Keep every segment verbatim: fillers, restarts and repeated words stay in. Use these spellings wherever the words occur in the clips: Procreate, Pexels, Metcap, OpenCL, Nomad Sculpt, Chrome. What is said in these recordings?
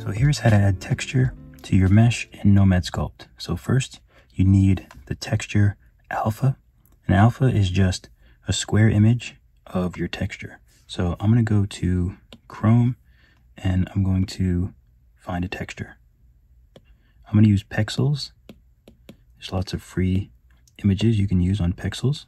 So here's how to add texture to your mesh in Nomad Sculpt. So first, you need the texture alpha. And alpha is just a square image of your texture. So I'm going to go to Chrome and I'm going to find a texture. I'm going to use Pexels. There's lots of free images you can use on Pexels.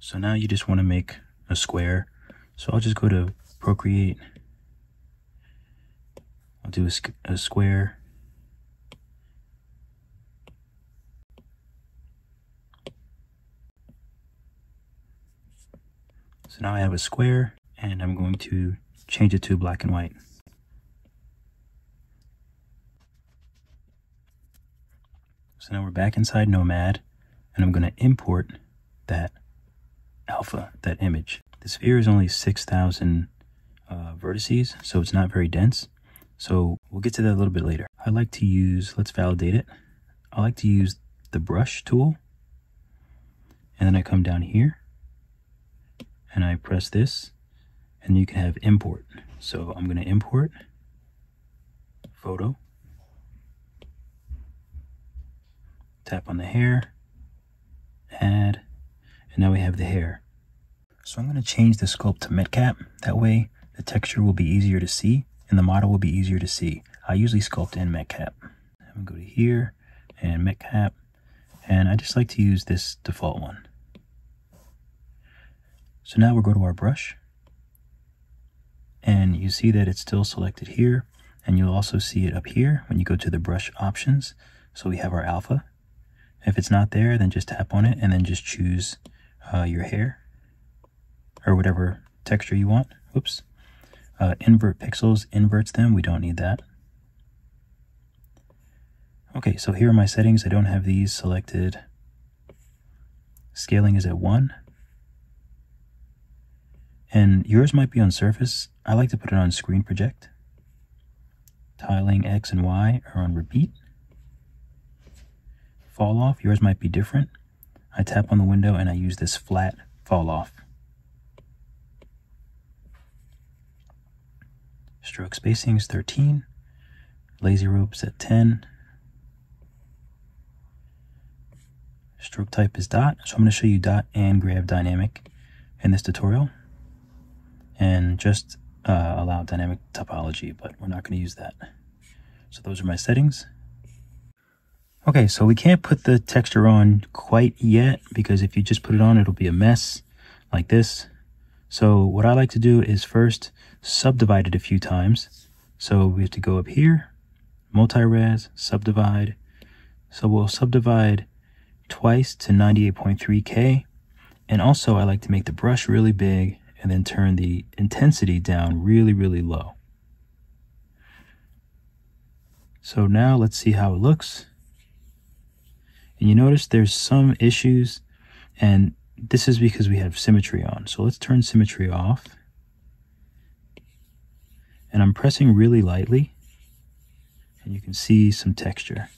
So now you just want to make a square. So I'll just go to Procreate. I'll do a, a square. So now I have a square and I'm going to change it to black and white. So now we're back inside Nomad and I'm going to import that alpha, that image. The sphere is only six thousand uh, vertices, so it's not very dense. So we'll get to that a little bit later. I like to use, let's validate it. I like to use the brush tool. And then I come down here and I press this and you can have import. So I'm going to import photo. Tap on the hair, add. And now we have the hair. So I'm going to change the sculpt to Metcap. That way the texture will be easier to see and the model will be easier to see. I usually sculpt in Metcap. I'm going to go to here and Metcap. And I just like to use this default one. So now we'll go to our brush. And you see that it's still selected here. And you'll also see it up here when you go to the brush options. So we have our alpha. If it's not there, then just tap on it and then just choose Uh, your hair or whatever texture you want. Oops. Uh, invert pixels inverts them. We don't need that. Okay, so here are my settings. I don't have these selected. Scaling is at one. And yours might be on surface. I like to put it on screen project. Tiling X and Y are on repeat. Fall off, yours might be different. I tap on the window and I use this flat fall off. Stroke spacing is thirteen. Lazy ropes at ten. Stroke type is dot. So I'm going to show you dot and grab dynamic in this tutorial. And just uh, allow dynamic topology, but we're not going to use that. So those are my settings. Okay, so we can't put the texture on quite yet because if you just put it on, it'll be a mess like this. So what I like to do is first subdivide it a few times. So we have to go up here, multi-res, subdivide. So we'll subdivide twice to ninety-eight point three K. And also I like to make the brush really big and then turn the intensity down really, really low. So now let's see how it looks. And you notice there's some issues, and this is because we have symmetry on. So let's turn symmetry off. And I'm pressing really lightly, and you can see some texture.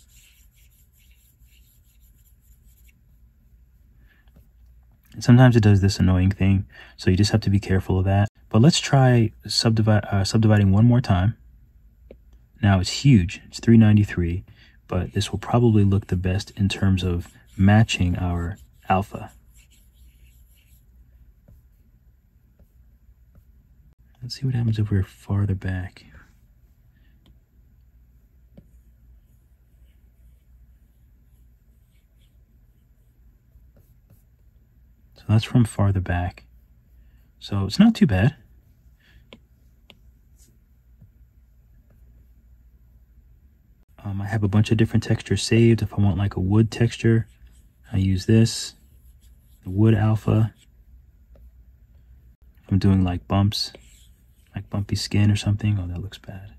And sometimes it does this annoying thing, so you just have to be careful of that. But let's try subdivi- uh, subdividing one more time. Now it's huge, it's three ninety-three. But this will probably look the best in terms of matching our alpha. Let's see what happens if we're farther back. So that's from farther back. So it's not too bad. Um, I have a bunch of different textures saved. If I want like a wood texture, I use this, the wood alpha. If I'm doing like bumps, like bumpy skin or something. Oh, that looks bad.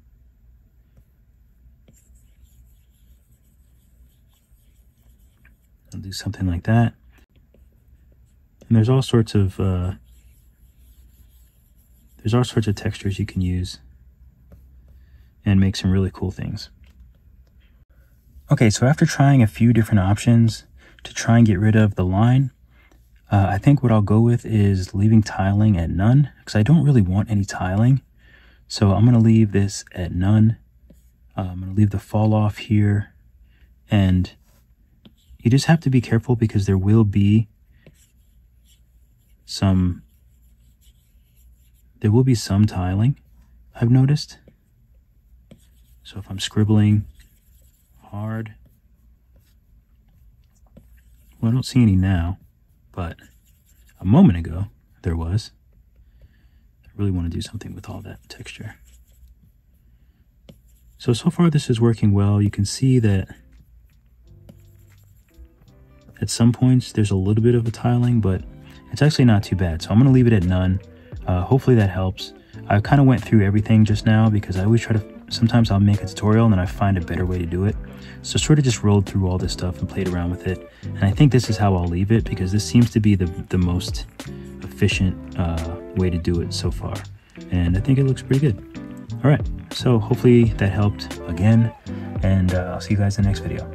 I'll do something like that. And there's all sorts of, uh, there's all sorts of textures you can use and make some really cool things. Okay, so after trying a few different options to try and get rid of the line, uh, I think what I'll go with is leaving tiling at none, because I don't really want any tiling. So I'm going to leave this at none. Uh, I'm going to leave the fall off here, and you just have to be careful because there will be some, there will be some tiling, I've noticed. So if I'm scribbling hard, well, I don't see any now, but a moment ago there was. I really want to do something with all that texture. So, so far this is working well. You can see that at some points there's a little bit of a tiling, but it's actually not too bad. So I'm going to leave it at none. Uh, hopefully that helps. I kind of went through everything just now because I always try to, sometimes I'll make a tutorial and then I find a better way to do it. So sort of just rolled through all this stuff and played around with it. And I think this is how I'll leave it because this seems to be the, the most efficient uh, way to do it so far. And I think it looks pretty good. All right, so hopefully that helped again, and uh, I'll see you guys in the next video.